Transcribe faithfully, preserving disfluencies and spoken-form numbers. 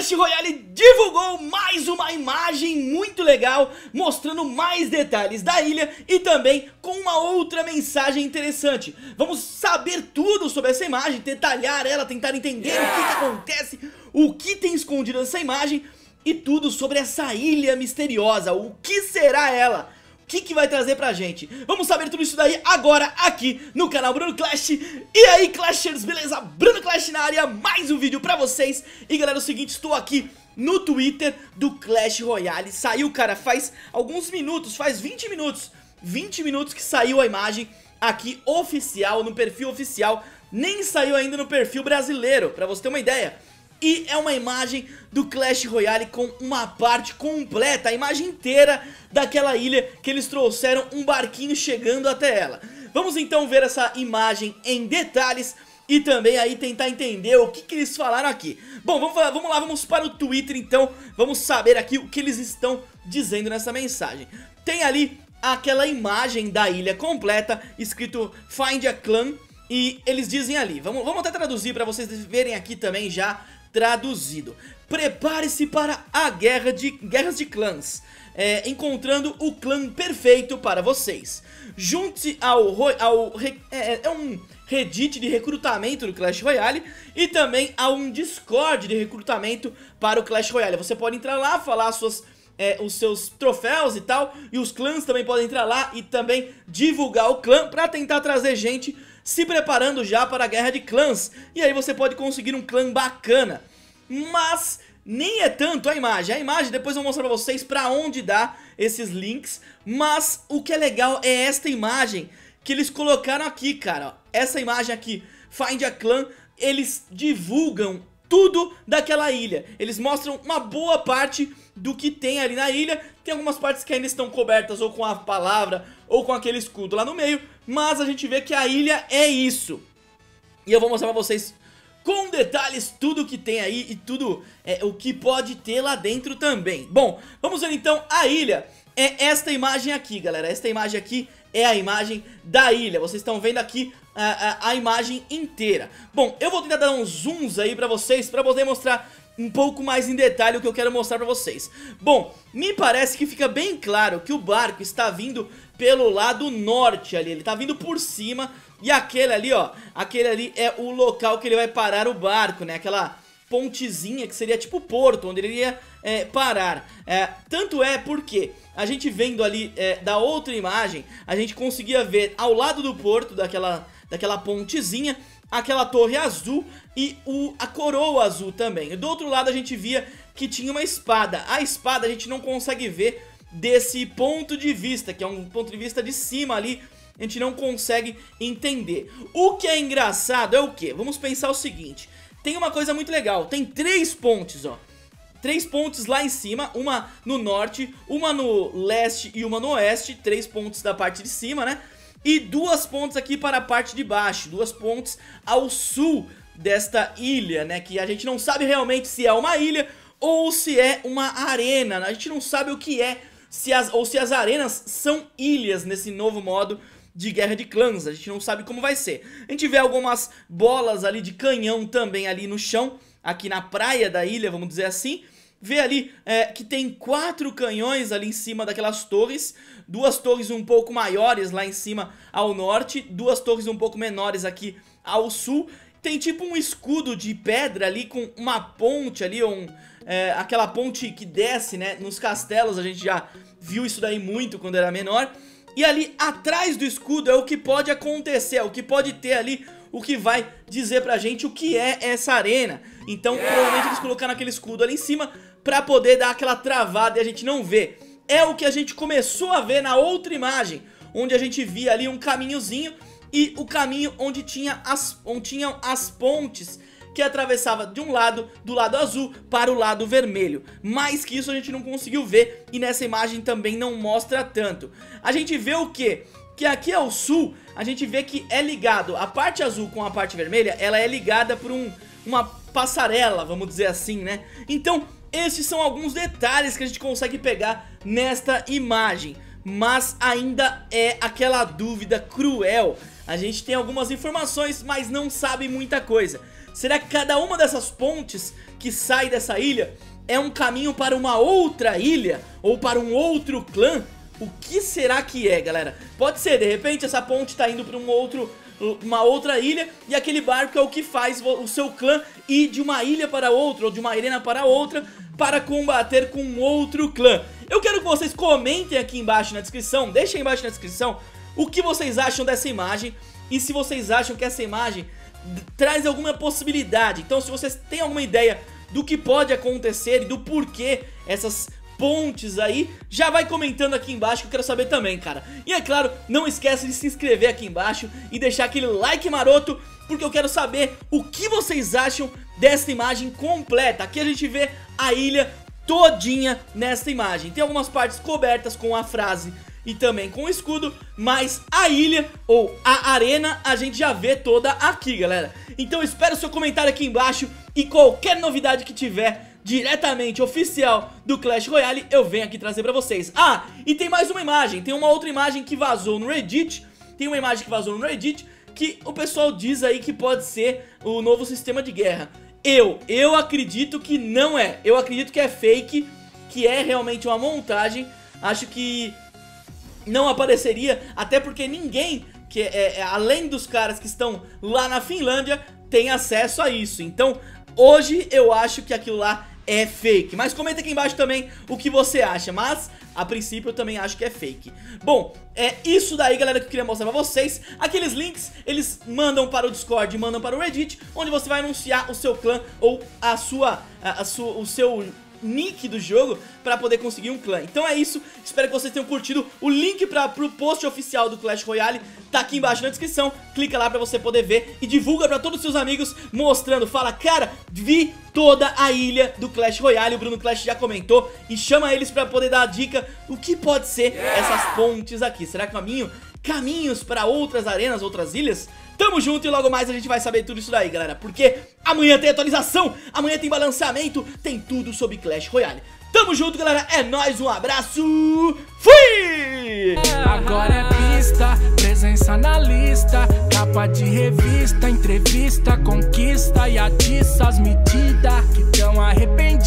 Clash Royale divulgou mais uma imagem muito legal, mostrando mais detalhes da ilha e também com uma outra mensagem interessante. Vamos saber tudo sobre essa imagem, detalhar ela, tentar entender o que, que acontece, o que tem escondido nessa imagem e tudo sobre essa ilha misteriosa. O que será ela? O que, que vai trazer pra gente? Vamos saber tudo isso daí agora aqui no canal Bruno Clash. E aí, Clashers, beleza? Bruno Clash na área, mais um vídeo pra vocês. E galera, é o seguinte, estou aqui no Twitter do Clash Royale. Saiu, cara, faz alguns minutos, faz vinte minutos. vinte minutos que saiu a imagem aqui oficial, no perfil oficial. Nem saiu ainda no perfil brasileiro, pra você ter uma ideia. E é uma imagem do Clash Royale com uma parte completa, a imagem inteira daquela ilha que eles trouxeram um barquinho chegando até ela. Vamos então ver essa imagem em detalhes e também aí tentar entender o que, que eles falaram aqui. Bom, vamos, falar, vamos lá, vamos para o Twitter então, vamos saber aqui o que eles estão dizendo nessa mensagem. Tem ali aquela imagem da ilha completa, escrito Find a Clan, e eles dizem ali, vamos, vamos até traduzir para vocês verem aqui também já, traduzido. Prepare-se para a guerra de guerras de clãs, é, encontrando o clã perfeito para vocês. Junte-se ao, ao é, é um Reddit de recrutamento do Clash Royale e também a um Discord de recrutamento para o Clash Royale. Você pode entrar lá, falar suas, é, os seus troféus e tal, e os clãs também podem entrar lá e também divulgar o clã para tentar trazer gente se preparando já para a guerra de clãs. E aí você pode conseguir um clã bacana. Mas nem é tanto a imagem. A imagem depois eu vou mostrar pra vocês pra onde dá esses links. Mas o que é legal é esta imagem que eles colocaram aqui, cara. Essa imagem aqui, Find a Clan, eles divulgam tudo daquela ilha. Eles mostram uma boa parte do que tem ali na ilha. Tem algumas partes que ainda estão cobertas ou com a palavra ou com aquele escudo lá no meio, mas a gente vê que a ilha é isso. E eu vou mostrar pra vocês com detalhes tudo que tem aí e tudo é, o que pode ter lá dentro também. Bom, vamos ver então a ilha. É esta imagem aqui, galera. Esta imagem aqui é a imagem da ilha. Vocês estão vendo aqui a, a, a imagem inteira. Bom, eu vou tentar dar uns zooms aí pra vocês, pra poder mostrar um pouco mais em detalhe o que eu quero mostrar pra vocês. Bom, me parece que fica bem claro que o barco está vindo pelo lado norte ali. Ele está vindo por cima e aquele ali, ó, aquele ali é o local que ele vai parar o barco, né? Aquela pontezinha que seria tipo porto, onde ele iria é, parar. É, tanto é porque a gente vendo ali é, da outra imagem, a gente conseguia ver ao lado do porto, daquela, daquela pontezinha, aquela torre azul e o, a coroa azul também. Do outro lado a gente via que tinha uma espada. A espada a gente não consegue ver desse ponto de vista, que é um ponto de vista de cima ali. A gente não consegue entender. O que é engraçado é o que? Vamos pensar o seguinte. Tem uma coisa muito legal, tem três pontes, ó. Três pontes lá em cima, uma no norte, uma no leste e uma no oeste. Três pontes da parte de cima, né? E duas pontes aqui para a parte de baixo, duas pontes ao sul desta ilha, né? Que a gente não sabe realmente se é uma ilha ou se é uma arena. A gente não sabe o que é, se as, ou se as arenas são ilhas nesse novo modo de guerra de clãs. A gente não sabe como vai ser. A gente vê algumas bolas ali de canhão também ali no chão, aqui na praia da ilha, vamos dizer assim. Vê ali é, que tem quatro canhões ali em cima daquelas torres. Duas torres um pouco maiores lá em cima ao norte, duas torres um pouco menores aqui ao sul. Tem tipo um escudo de pedra ali com uma ponte ali, um, é, aquela ponte que desce, né? Nos castelos a gente já viu isso daí muito quando era menor. E ali atrás do escudo é o que pode acontecer, é o que pode ter ali, o que vai dizer pra gente o que é essa arena. Então provavelmente eles colocaram aquele escudo ali em cima pra poder dar aquela travada e a gente não vê. É o que a gente começou a ver na outra imagem, onde a gente via ali um caminhozinho e o caminho onde, tinha as, onde tinham as pontes que atravessava de um lado, do lado azul, para o lado vermelho. Mais que isso a gente não conseguiu ver e nessa imagem também não mostra tanto. A gente vê o quê? Que aqui ao sul a gente vê que é ligado, a parte azul com a parte vermelha, ela é ligada por um, uma passarela, vamos dizer assim, né? Então esses são alguns detalhes que a gente consegue pegar nesta imagem. Mas ainda é aquela dúvida cruel. A gente tem algumas informações, mas não sabe muita coisa. Será que cada uma dessas pontes que sai dessa ilha é um caminho para uma outra ilha? Ou para um outro clã? O que será que é, galera? Pode ser, de repente essa ponte tá indo para um outro, uma outra ilha, e aquele barco é o que faz o seu clã ir de uma ilha para outra, ou de uma arena para outra, para combater com outro clã. Eu quero que vocês comentem aqui embaixo na descrição, deixem aí embaixo na descrição o que vocês acham dessa imagem, e se vocês acham que essa imagem traz alguma possibilidade. Então, se vocês têm alguma ideia do que pode acontecer e do porquê essas pontes aí, já vai comentando aqui embaixo que eu quero saber também, cara. E é claro, não esquece de se inscrever aqui embaixo e deixar aquele like maroto, porque eu quero saber o que vocês acham dessa imagem completa. Aqui a gente vê a ilha todinha nessa imagem. Tem algumas partes cobertas com a frase e também com o escudo, mas a ilha ou a arena a gente já vê toda aqui, galera. Então espero o seu comentário aqui embaixo, e qualquer novidade que tiver diretamente oficial do Clash Royale eu venho aqui trazer pra vocês. Ah, e tem mais uma imagem, tem uma outra imagem que vazou no Reddit. Tem uma imagem que vazou no Reddit que o pessoal diz aí que pode ser o novo sistema de guerra. Eu, eu acredito que não é. Eu acredito que é fake, que é realmente uma montagem. Acho que não apareceria, até porque ninguém, que é, é, além dos caras que estão lá na Finlândia, tem acesso a isso. Então, hoje eu acho que aquilo lá é fake, mas comenta aqui embaixo também o que você acha, mas a princípio eu também acho que é fake. Bom, é isso daí, galera, que eu queria mostrar pra vocês. Aqueles links, eles mandam para o Discord, mandam para o Reddit, onde você vai anunciar o seu clã ou a sua, a, a sua, o seu nick do jogo pra poder conseguir um clã. Então é isso, espero que vocês tenham curtido. O link pra, pro post oficial do Clash Royale tá aqui embaixo na descrição. Clica lá pra você poder ver e divulga pra todos os seus amigos, mostrando, fala: cara, vi toda a ilha do Clash Royale, o Bruno Clash já comentou, e chama eles pra poder dar a dica o que pode ser essas pontes aqui. Será que caminho, caminhos pra outras arenas, outras ilhas? Tamo junto, e logo mais a gente vai saber tudo isso daí, galera, porque amanhã tem atualização, amanhã tem balanceamento, tem tudo sobre Clash Royale. Tamo junto, galera, é nóis, um abraço, fui! Agora é pista, presença na lista, capa de revista, entrevista, conquista e atiça as medidas que tão arrependidas.